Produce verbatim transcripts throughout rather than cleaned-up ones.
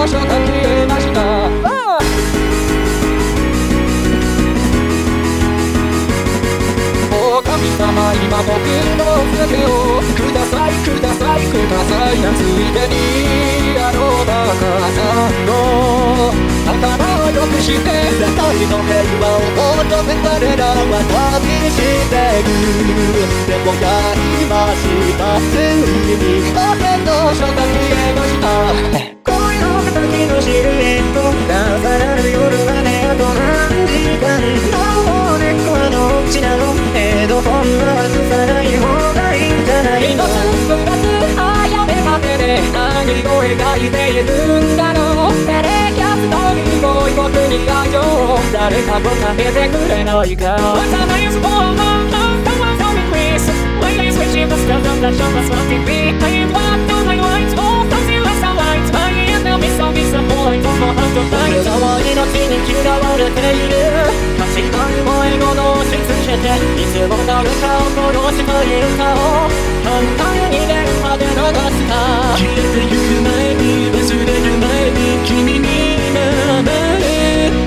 어색하기에 맛있다. 아! 오 감사합니다. 이마 보기는 없으세요. 그다사이 그다사이 그다사이 난 스위덴이 아로다가사노 그 시대 난 떨리던 해유와 어떤 백발에라와 다빈 시대 그대 모양이 맛있다 스윗이 어땠던 셔타키의 맛있다 고요 그다기도 싫어했고 난 사랑을 요르하네 하던 한 시간 너 오늘 거야 녹지나도 해도 봄나와 두 사람이 호가 있잖아 이것은 꿈같은 하얀의 밤에 안일고의 가이대의 눈가로 나를 곁들이고 이것은 이가죠 나를 감복하게 된 그래 너희가 What time I used to fall on love No one's on me please When I switch in the stuff I'm not sure what's wrong with me I am one to my light Oh, don't see what's the light I am now miss on me some more I don't know how to fight 무서워이 너치는 길어버린 내일을 같이 걸 모이고 놓으신 숙제대 이제부터 너를 가오고 싶어해 웃어 현장은 이래 화대로 갔을까 길에서 you might be 반수대 you might be君に 「私その手に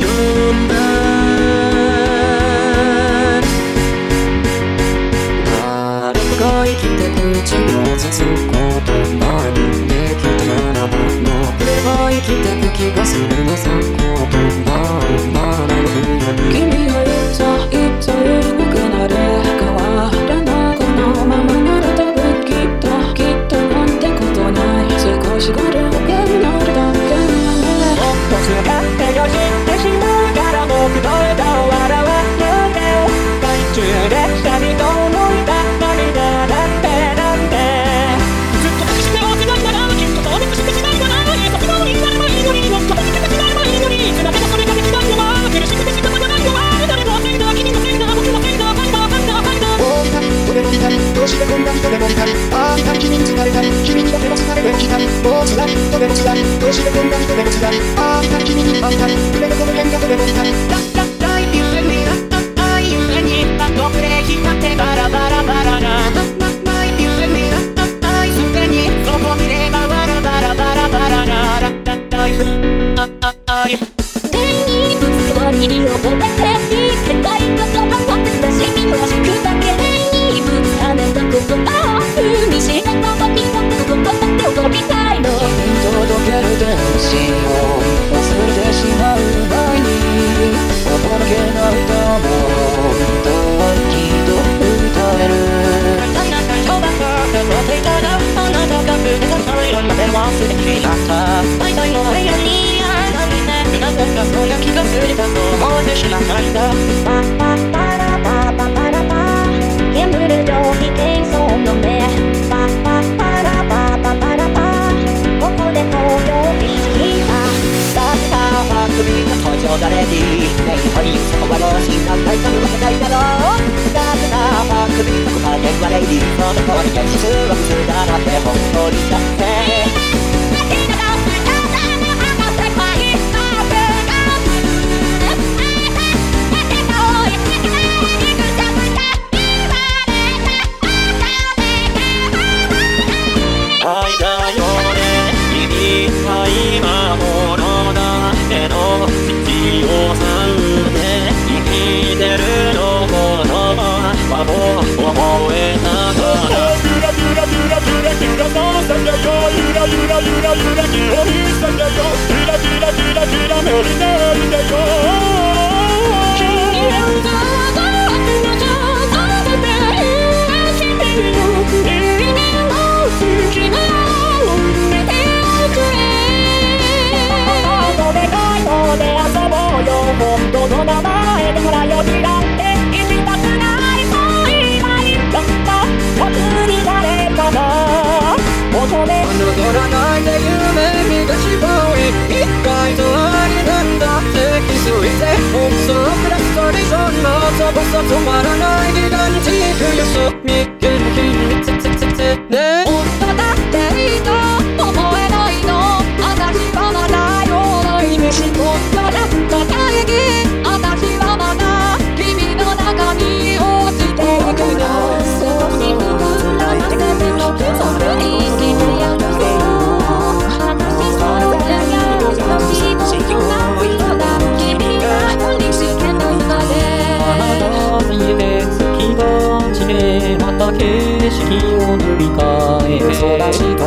を塗り替えて育ちた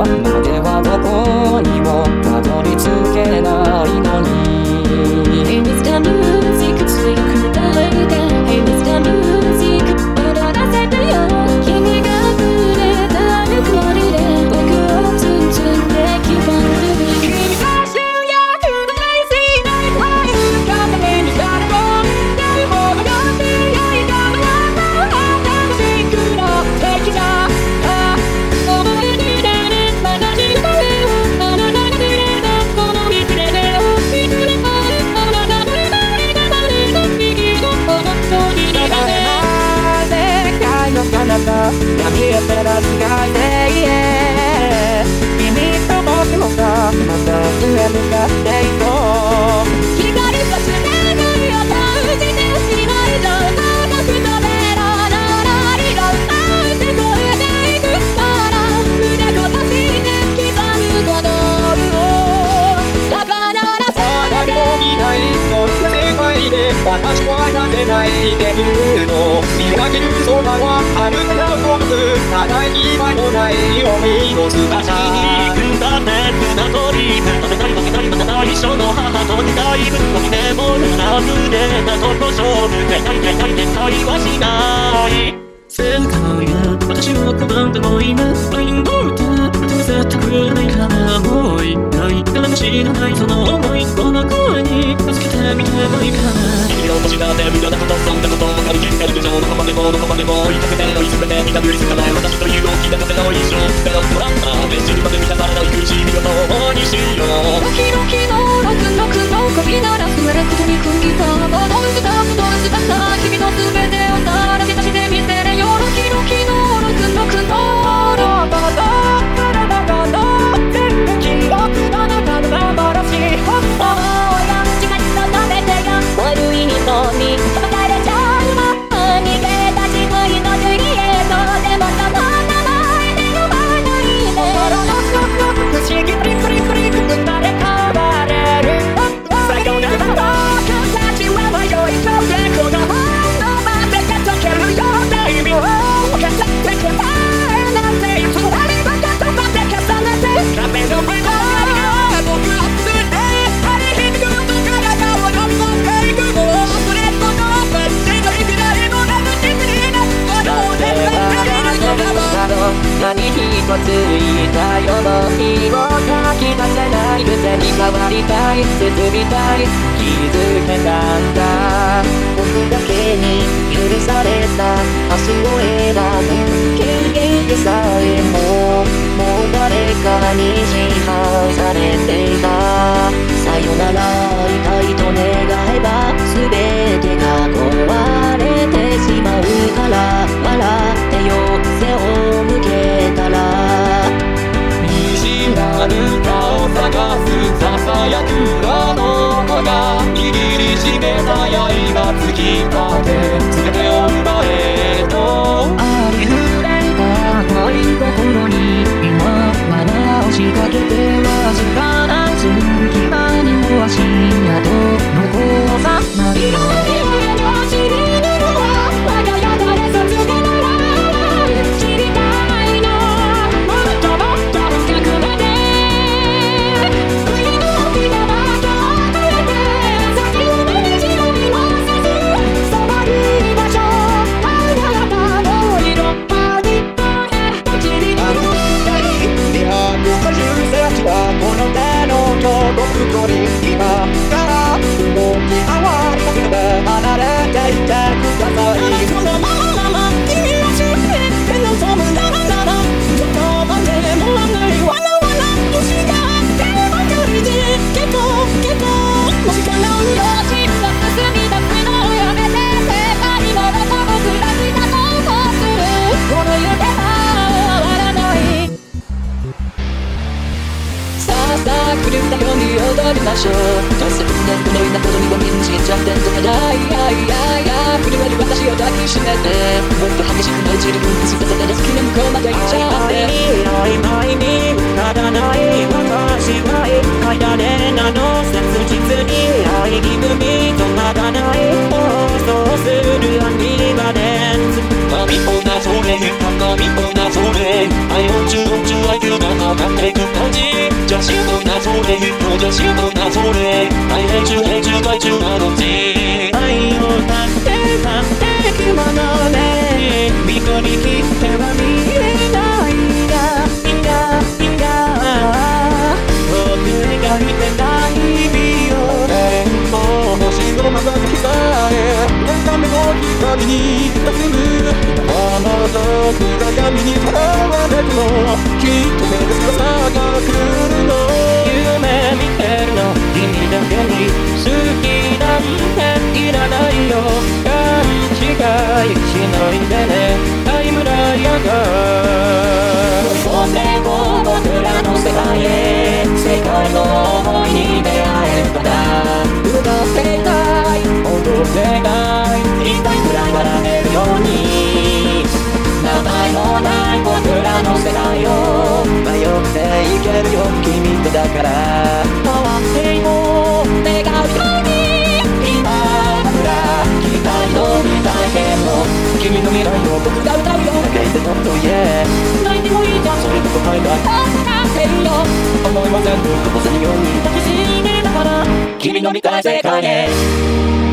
まではどこにもたどり着けないのに Hey, Mister Music, 作りたいで Hey, Mister Music, 踊らせてよ君がくれたぬくもりで僕を包んできばる君が主役のレイジーナイトは浮かべに誰も誰もが呼んで焼いたままの頭しくの敵だ闇を照らし合いで、yeah、君と僕もがまた上向かっていこう光とつながりを閉じてしまいの長く飛べろのラリロ歌って越えていくから胸ごとして刻むこの夜をだからなされていないそんな世界で私はなぜないで言うの見上げる空は歩くただ今のない海の翼君に行くんだって船取り食べたり負けたりまたない一緒の母と二代分時でもなくでたとの勝負絶対絶対絶対はしない世界が私を拒んでもいないラインボルトは手が絶対くれないからもう一回誰も知らないその思いこの声にぶつけてみてもいいかな君を失って無駄なことそんなことを借り切って陸上どこまでもどこまでも痛くて追い詰めてみた無理すかない私という大きな風の一生だよもらった目尻まで満たされない苦しみを共にしようドキドキの楽々の首ならすれくとにくぎたどうしたどうしたさ君の全てをさらけ出してみせれよドキドキの楽々のロバが体が乗ってる記憶あなたのまばらしい本当や違ったの全てが悪いのに叩かれちゃうま逃げた自分のジュリエットでもその名前で呼ばないで不思議フリフリフリ生まれ変われる最後など君たちは迷い込んでこの本のまでが解けるような意味を重ねてくださいなんていつもあれば言葉で重ねて壁の上の闇が僕を連れて何一つ言いたい想いを書き出せない癖に変わりたい進みたい気づけたんだ僕だけに許された明日を選ぶ経験でさえももう誰からに支配されていたさよなら会いたいと願えば全てが壊れてしまうから笑ってよ背を向け虹なるかを探すささやくあの子が握りしめた刃突き立て全てを奪えとありふれた恋心に今まだ押しかけては時間な隙間にも足跡残さない色々知りぬるは我が家誰さつけならI'm 노래를 부르지 못하소래. 아이 해주 해주 갈줄 알았지. 아이 못한데 맘대 그만하네. 미거리 기대와 미래 나이가 인가 인가 어디가 이때 나이 비어래. 어 멋있으로만 가기 기다해. 내 맘에 어디까지니 딱히는 와마다 그가 야민이 사랑한 해도 기토의 사사가 그는 너だから回っても願うように今から期待の未来への君の未来の僕が歌うよ泣いてもっと言え泣いてもいいじゃんそれこそ前だ助かってるよ思いも全部こぼせるように抱きしめながら君の見たい世界へ